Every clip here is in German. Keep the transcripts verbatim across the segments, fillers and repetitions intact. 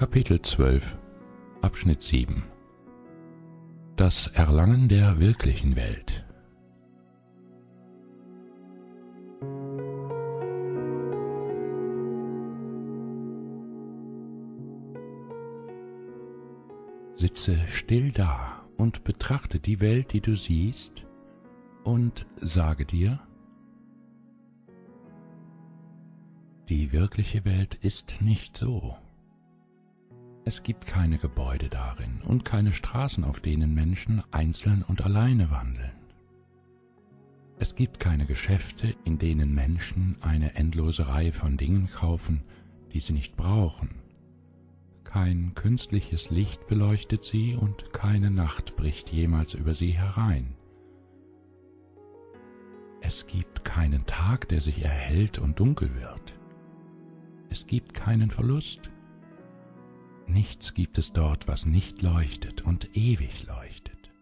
Kapitel zwölf, Abschnitt sieben. Das Erlangen der wirklichen Welt. Sitze still da und betrachte die Welt, die du siehst, und sage dir: Die wirkliche Welt ist nicht so. Es gibt keine Gebäude darin und keine Straßen, auf denen Menschen einzeln und alleine wandeln. Es gibt keine Geschäfte, in denen Menschen eine endlose Reihe von Dingen kaufen, die sie nicht brauchen. Kein künstliches Licht beleuchtet sie und keine Nacht bricht jemals über sie herein. Es gibt keinen Tag, der sich erhellt und dunkel wird. Es gibt keinen Verlust. Nichts gibt es dort, was nicht leuchtet und ewig leuchtet.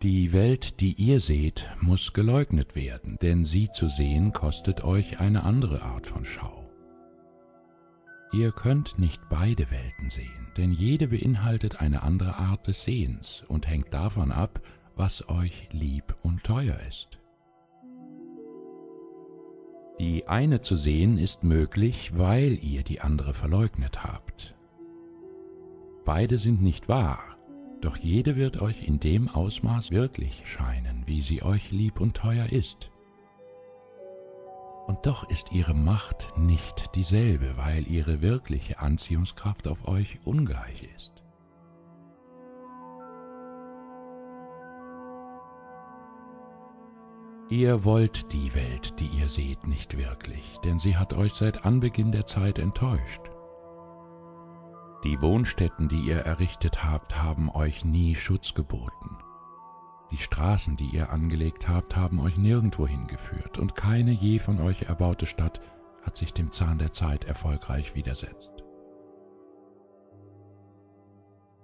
Die Welt, die ihr seht, muss geleugnet werden, denn sie zu sehen kostet euch eine andere Art von Schau. Ihr könnt nicht beide Welten sehen, denn jede beinhaltet eine andere Art des Sehens und hängt davon ab, was euch lieb und teuer ist. Die eine zu sehen ist möglich, weil ihr die andere verleugnet habt. Beide sind nicht wahr, doch jede wird euch in dem Ausmaß wirklich scheinen, wie sie euch lieb und teuer ist. Und doch ist ihre Macht nicht dieselbe, weil ihre wirkliche Anziehungskraft auf euch ungleich ist. Ihr wollt die Welt, die ihr seht, nicht wirklich, denn sie hat euch seit Anbeginn der Zeit enttäuscht. Die Wohnstätten, die ihr errichtet habt, haben euch nie Schutz geboten. Die Straßen, die ihr angelegt habt, haben euch nirgendwo hingeführt, und keine je von euch erbaute Stadt hat sich dem Zahn der Zeit erfolgreich widersetzt.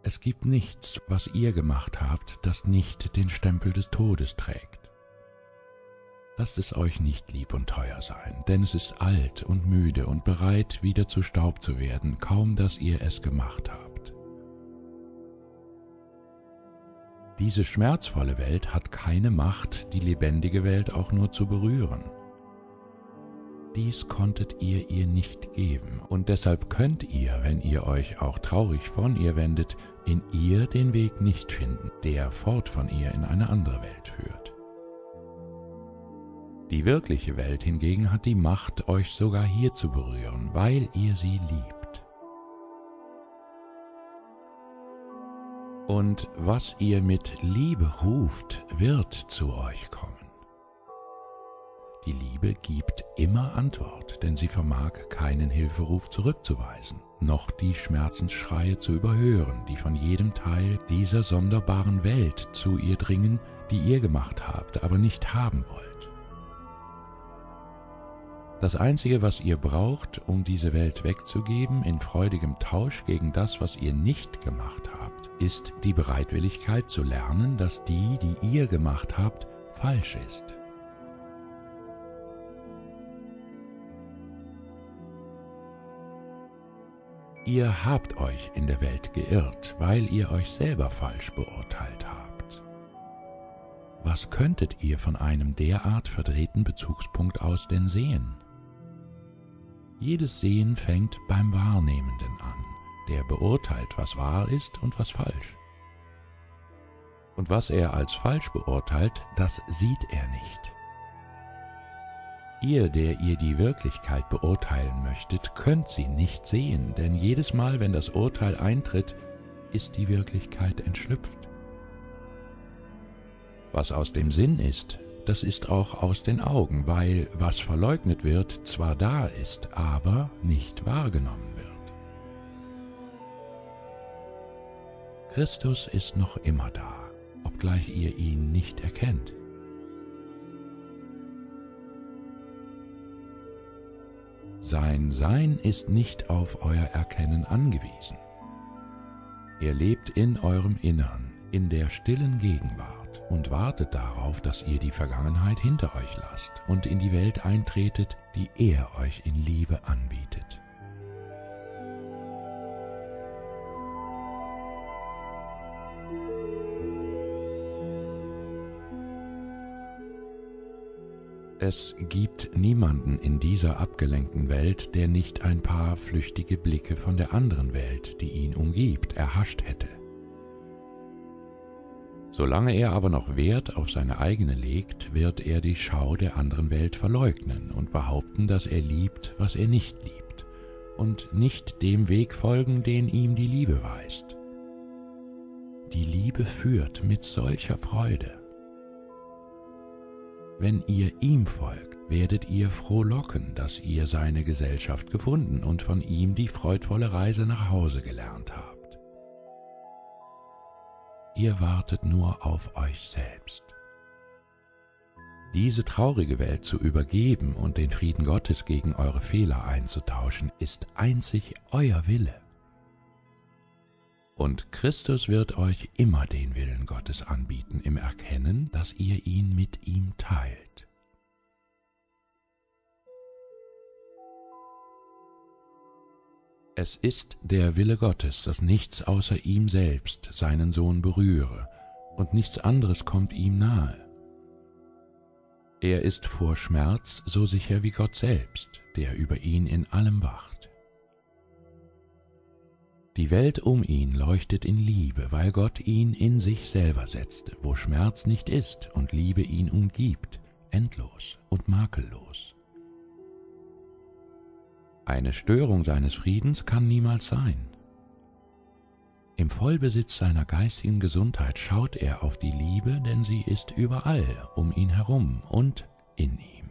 Es gibt nichts, was ihr gemacht habt, das nicht den Stempel des Todes trägt. Lasst es euch nicht lieb und teuer sein, denn es ist alt und müde und bereit, wieder zu Staub zu werden, kaum dass ihr es gemacht habt. Diese schmerzvolle Welt hat keine Macht, die lebendige Welt auch nur zu berühren. Dies konntet ihr ihr nicht geben, und deshalb könnt ihr, wenn ihr euch auch traurig von ihr wendet, in ihr den Weg nicht finden, der fort von ihr in eine andere Welt führt. Die wirkliche Welt hingegen hat die Macht, euch sogar hier zu berühren, weil ihr sie liebt. Und was ihr mit Liebe ruft, wird zu euch kommen. Die Liebe gibt immer Antwort, denn sie vermag keinen Hilferuf zurückzuweisen, noch die Schmerzensschreie zu überhören, die von jedem Teil dieser sonderbaren Welt zu ihr dringen, die ihr gemacht habt, aber nicht haben wollt. Das Einzige, was ihr braucht, um diese Welt wegzugeben, in freudigem Tausch gegen das, was ihr nicht gemacht habt, ist die Bereitwilligkeit zu lernen, dass die, die ihr gemacht habt, falsch ist. Ihr habt euch in der Welt geirrt, weil ihr euch selber falsch beurteilt habt. Was könntet ihr von einem derart verdrehten Bezugspunkt aus denn sehen? Jedes Sehen fängt beim Wahrnehmenden an, der beurteilt, was wahr ist und was falsch. Und was er als falsch beurteilt, das sieht er nicht. Ihr, der ihr die Wirklichkeit beurteilen möchtet, könnt sie nicht sehen, denn jedes Mal, wenn das Urteil eintritt, ist die Wirklichkeit entschlüpft. Was aus dem Sinn ist, das ist auch aus den Augen, weil was verleugnet wird, zwar da ist, aber nicht wahrgenommen wird. Christus ist noch immer da, obgleich ihr ihn nicht erkennt. Sein Sein ist nicht auf euer Erkennen angewiesen. Er lebt in eurem Innern, in der stillen Gegenwart. und wartet darauf, dass ihr die Vergangenheit hinter euch lasst und in die Welt eintretet, die er euch in Liebe anbietet. Es gibt niemanden in dieser abgelenkten Welt, der nicht ein paar flüchtige Blicke von der anderen Welt, die ihn umgibt, erhascht hätte. Solange er aber noch Wert auf seine eigene legt, wird er die Schau der anderen Welt verleugnen und behaupten, dass er liebt, was er nicht liebt, und nicht dem Weg folgen, den ihm die Liebe weist. Die Liebe führt mit solcher Freude. Wenn ihr ihm folgt, werdet ihr frohlocken, dass ihr seine Gesellschaft gefunden und von ihm die freudvolle Reise nach Hause gelernt habt. Ihr wartet nur auf euch selbst. Diese traurige Welt zu übergeben und den Frieden Gottes gegen eure Fehler einzutauschen, ist einzig euer Wille. Und Christus wird euch immer den Willen Gottes anbieten, im Erkennen, dass ihr ihn mit ihm teilt. Es ist der Wille Gottes, dass nichts außer ihm selbst seinen Sohn berühre, und nichts anderes kommt ihm nahe. Er ist vor Schmerz so sicher wie Gott selbst, der über ihn in allem wacht. Die Welt um ihn leuchtet in Liebe, weil Gott ihn in sich selber setzte, wo Schmerz nicht ist und Liebe ihn umgibt, endlos und makellos. Eine Störung seines Friedens kann niemals sein. Im Vollbesitz seiner geistigen Gesundheit schaut er auf die Liebe, denn sie ist überall um ihn herum und in ihm.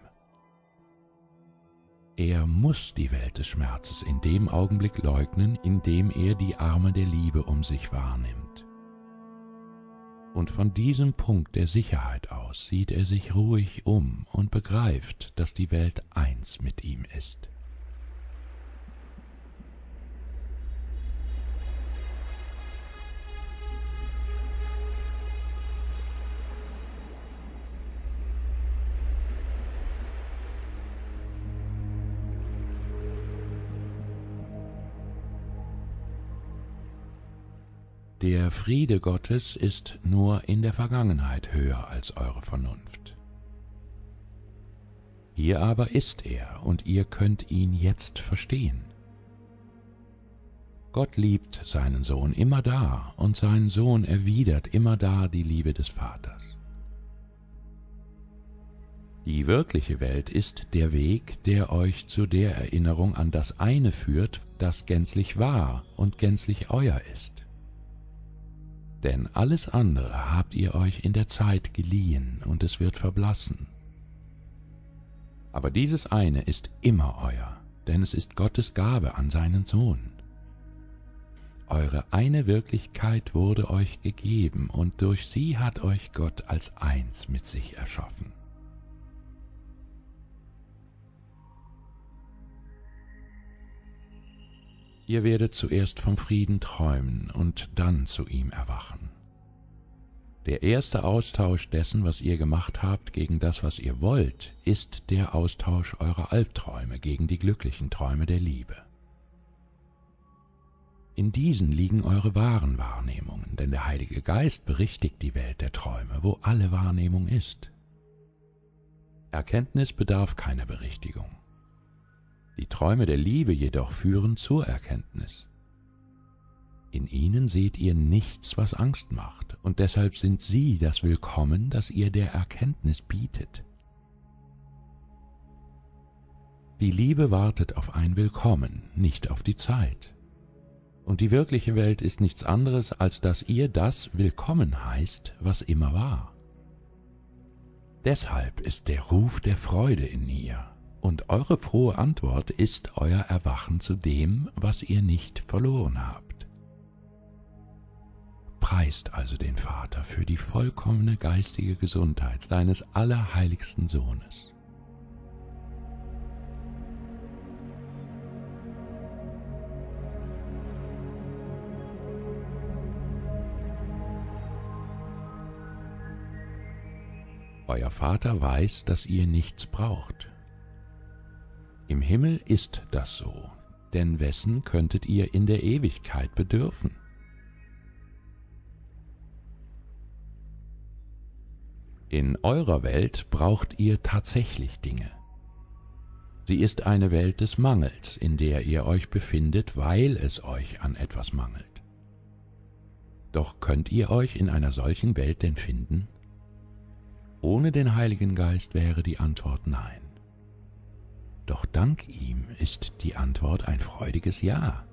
Er muss die Welt des Schmerzes in dem Augenblick leugnen, in dem er die Arme der Liebe um sich wahrnimmt. Und von diesem Punkt der Sicherheit aus sieht er sich ruhig um und begreift, dass die Welt eins mit ihm ist. Der Friede Gottes ist nur in der Vergangenheit höher als eure Vernunft. Hier aber ist er, und ihr könnt ihn jetzt verstehen. Gott liebt seinen Sohn immer da, und sein Sohn erwidert immer da die Liebe des Vaters. Die wirkliche Welt ist der Weg, der euch zu der Erinnerung an das eine führt, das gänzlich wahr und gänzlich euer ist. Denn alles andere habt ihr euch in der Zeit geliehen, und es wird verblassen. Aber dieses eine ist immer euer, denn es ist Gottes Gabe an seinen Sohn. Eure eine Wirklichkeit wurde euch gegeben, und durch sie hat euch Gott als eins mit sich erschaffen. Ihr werdet zuerst vom Frieden träumen und dann zu ihm erwachen. Der erste Austausch dessen, was ihr gemacht habt, gegen das, was ihr wollt, ist der Austausch eurer Albträume gegen die glücklichen Träume der Liebe. In diesen liegen eure wahren Wahrnehmungen, denn der Heilige Geist berichtigt die Welt der Träume, wo alle Wahrnehmung ist. Erkenntnis bedarf keiner Berichtigung. Die Träume der Liebe jedoch führen zur Erkenntnis. In ihnen seht ihr nichts, was Angst macht, und deshalb sind sie das Willkommen, das ihr der Erkenntnis bietet. Die Liebe wartet auf ein Willkommen, nicht auf die Zeit. Und die wirkliche Welt ist nichts anderes, als dass ihr das Willkommen heißt, was immer war. Deshalb ist der Ruf der Freude in ihr. Und eure frohe Antwort ist euer Erwachen zu dem, was ihr nicht verloren habt. Preist also den Vater für die vollkommene geistige Gesundheit seines allerheiligsten Sohnes. Euer Vater weiß, dass ihr nichts braucht. Im Himmel ist das so, denn wessen könntet ihr in der Ewigkeit bedürfen? In eurer Welt braucht ihr tatsächlich Dinge. Sie ist eine Welt des Mangels, in der ihr euch befindet, weil es euch an etwas mangelt. Doch könnt ihr euch in einer solchen Welt denn finden? Ohne den Heiligen Geist wäre die Antwort nein. Doch dank ihm ist die Antwort ein freudiges Ja.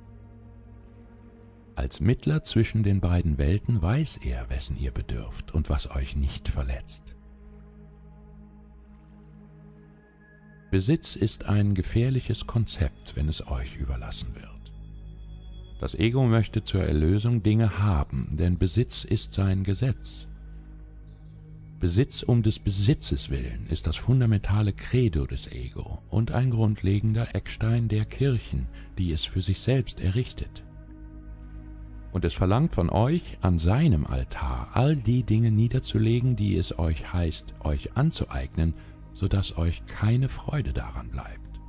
Als Mittler zwischen den beiden Welten weiß er, wessen ihr bedürft und was euch nicht verletzt. Besitz ist ein gefährliches Konzept, wenn es euch überlassen wird. Das Ego möchte zur Erlösung Dinge haben, denn Besitz ist sein Gesetz. Besitz um des Besitzes willen ist das fundamentale Credo des Ego und ein grundlegender Eckstein der Kirchen, die es für sich selbst errichtet. Und es verlangt von euch, an seinem Altar all die Dinge niederzulegen, die es euch heißt, euch anzueignen, sodass euch keine Freude daran bleibt.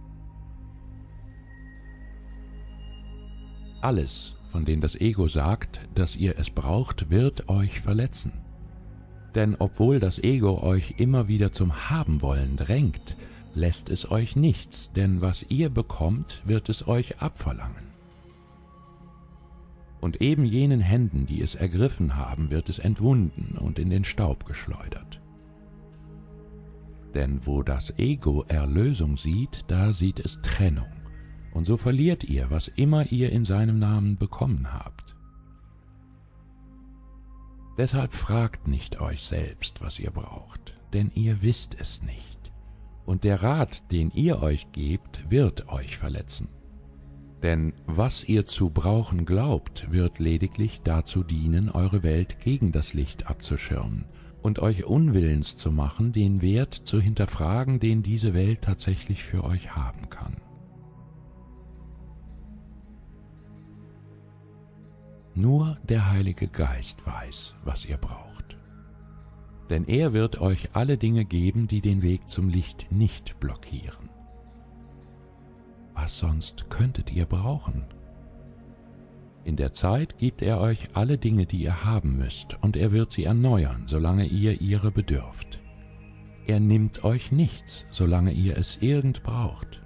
Alles, von dem das Ego sagt, dass ihr es braucht, wird euch verletzen. Denn obwohl das Ego euch immer wieder zum Habenwollen drängt, lässt es euch nichts, denn was ihr bekommt, wird es euch abverlangen. Und eben jenen Händen, die es ergriffen haben, wird es entwunden und in den Staub geschleudert. Denn wo das Ego Erlösung sieht, da sieht es Trennung. Und so verliert ihr, was immer ihr in seinem Namen bekommen habt. Deshalb fragt nicht euch selbst, was ihr braucht, denn ihr wisst es nicht. Und der Rat, den ihr euch gebt, wird euch verletzen. Denn was ihr zu brauchen glaubt, wird lediglich dazu dienen, eure Welt gegen das Licht abzuschirmen und euch unwillens zu machen, den Wert zu hinterfragen, den diese Welt tatsächlich für euch haben kann. Nur der Heilige Geist weiß, was ihr braucht. Denn er wird euch alle Dinge geben, die den Weg zum Licht nicht blockieren. Was sonst könntet ihr brauchen? In der Zeit gibt er euch alle Dinge, die ihr haben müsst, und er wird sie erneuern, solange ihr ihre bedürft. Er nimmt euch nichts, solange ihr es irgend braucht.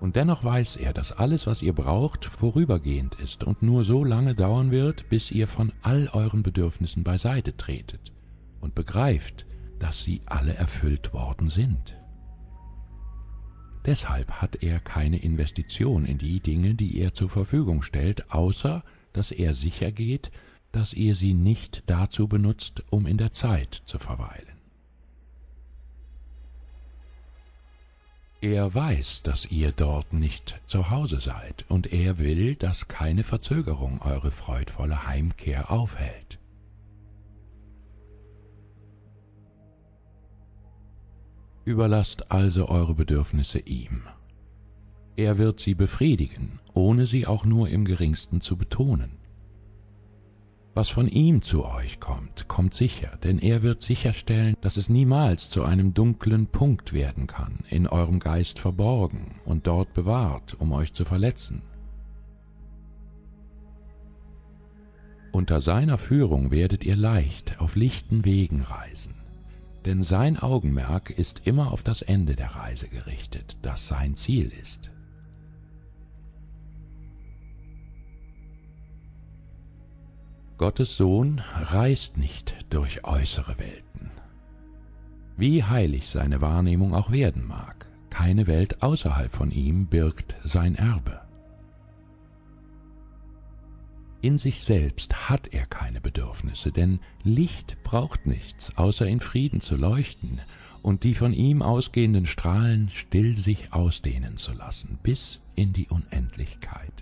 Und dennoch weiß er, dass alles, was ihr braucht, vorübergehend ist und nur so lange dauern wird, bis ihr von all euren Bedürfnissen beiseite tretet und begreift, dass sie alle erfüllt worden sind. Deshalb hat er keine Investition in die Dinge, die er zur Verfügung stellt, außer dass er sicher geht, dass ihr sie nicht dazu benutzt, um in der Zeit zu verweilen. Er weiß, dass ihr dort nicht zu Hause seid, und er will, dass keine Verzögerung eure freudvolle Heimkehr aufhält. Überlasst also eure Bedürfnisse ihm. Er wird sie befriedigen, ohne sie auch nur im geringsten zu betonen. Was von ihm zu euch kommt, kommt sicher, denn er wird sicherstellen, dass es niemals zu einem dunklen Punkt werden kann, in eurem Geist verborgen und dort bewahrt, um euch zu verletzen. Unter seiner Führung werdet ihr leicht auf lichten Wegen reisen, denn sein Augenmerk ist immer auf das Ende der Reise gerichtet, das sein Ziel ist. Gottes Sohn reist nicht durch äußere Welten. Wie heilig seine Wahrnehmung auch werden mag, keine Welt außerhalb von ihm birgt sein Erbe. In sich selbst hat er keine Bedürfnisse, denn Licht braucht nichts, außer in Frieden zu leuchten und die von ihm ausgehenden Strahlen still sich ausdehnen zu lassen, bis in die Unendlichkeit.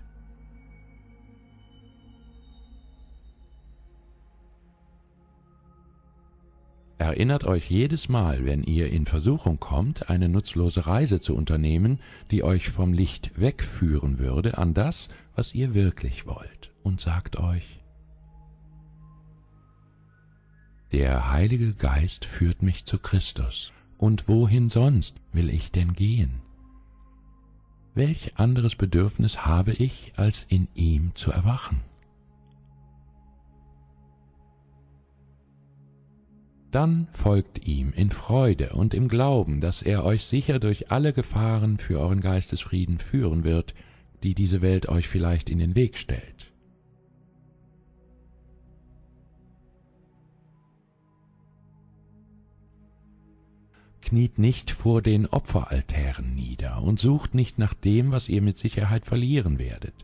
Erinnert euch jedes Mal, wenn ihr in Versuchung kommt, eine nutzlose Reise zu unternehmen, die euch vom Licht wegführen würde, an das, was ihr wirklich wollt, und sagt euch: Der Heilige Geist führt mich zu Christus. Und wohin sonst will ich denn gehen? Welch anderes Bedürfnis habe ich, als in ihm zu erwachen? Dann folgt ihm in Freude und im Glauben, dass er euch sicher durch alle Gefahren für euren Geistesfrieden führen wird, die diese Welt euch vielleicht in den Weg stellt. Kniet nicht vor den Opferaltären nieder und sucht nicht nach dem, was ihr mit Sicherheit verlieren werdet.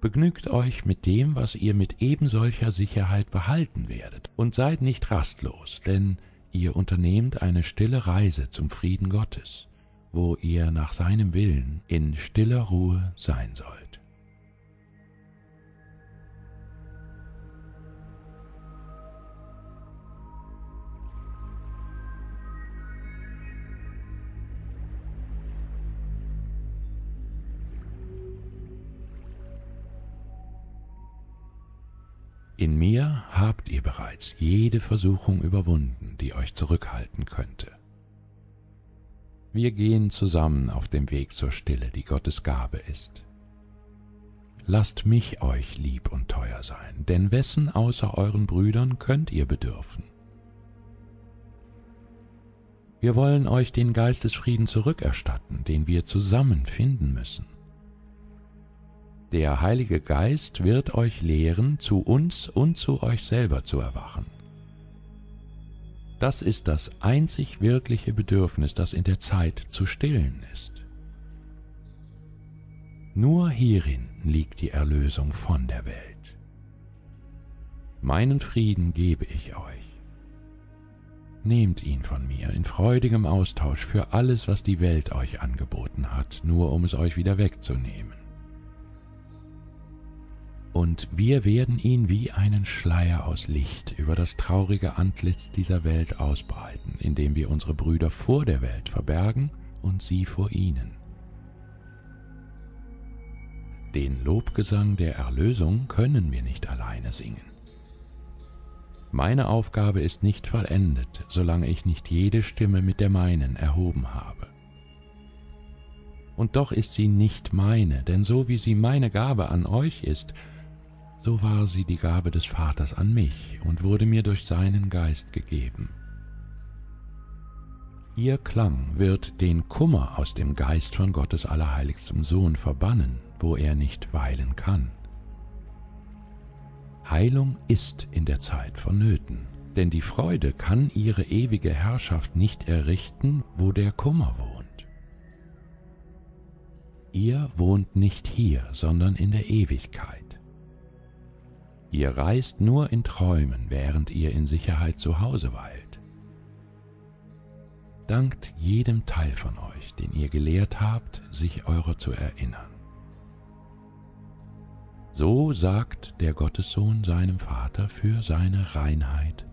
Begnügt euch mit dem, was ihr mit ebensolcher Sicherheit behalten werdet, und seid nicht rastlos, denn ihr unternehmt eine stille Reise zum Frieden Gottes, wo ihr nach seinem Willen in stiller Ruhe sein sollt. In mir habt ihr bereits jede Versuchung überwunden, die euch zurückhalten könnte. Wir gehen zusammen auf dem Weg zur Stille, die Gottes Gabe ist. Lasst mich euch lieb und teuer sein, denn wessen außer euren Brüdern könnt ihr bedürfen? Wir wollen euch den Geist des Friedens zurückerstatten, den wir zusammen finden müssen. Der Heilige Geist wird euch lehren, zu uns und zu euch selber zu erwachen. Das ist das einzig wirkliche Bedürfnis, das in der Zeit zu stillen ist. Nur hierin liegt die Erlösung von der Welt. Meinen Frieden gebe ich euch. Nehmt ihn von mir in freudigem Austausch für alles, was die Welt euch angeboten hat, nur um es euch wieder wegzunehmen. Und wir werden ihn wie einen Schleier aus Licht über das traurige Antlitz dieser Welt ausbreiten, indem wir unsere Brüder vor der Welt verbergen und sie vor ihnen. Den Lobgesang der Erlösung können wir nicht alleine singen. Meine Aufgabe ist nicht vollendet, solange ich nicht jede Stimme mit der meinen erhoben habe. Und doch ist sie nicht meine, denn so wie sie meine Gabe an euch ist, so war sie die Gabe des Vaters an mich und wurde mir durch seinen Geist gegeben. Ihr Klang wird den Kummer aus dem Geist von Gottes allerheiligstem Sohn verbannen, wo er nicht weilen kann. Heilung ist in der Zeit vonnöten, denn die Freude kann ihre ewige Herrschaft nicht errichten, wo der Kummer wohnt. Ihr wohnt nicht hier, sondern in der Ewigkeit. Ihr reist nur in Träumen, während ihr in Sicherheit zu Hause weilt. Dankt jedem Teil von euch, den ihr gelehrt habt, sich eurer zu erinnern. So sagt der Gottessohn seinem Vater für seine Reinheit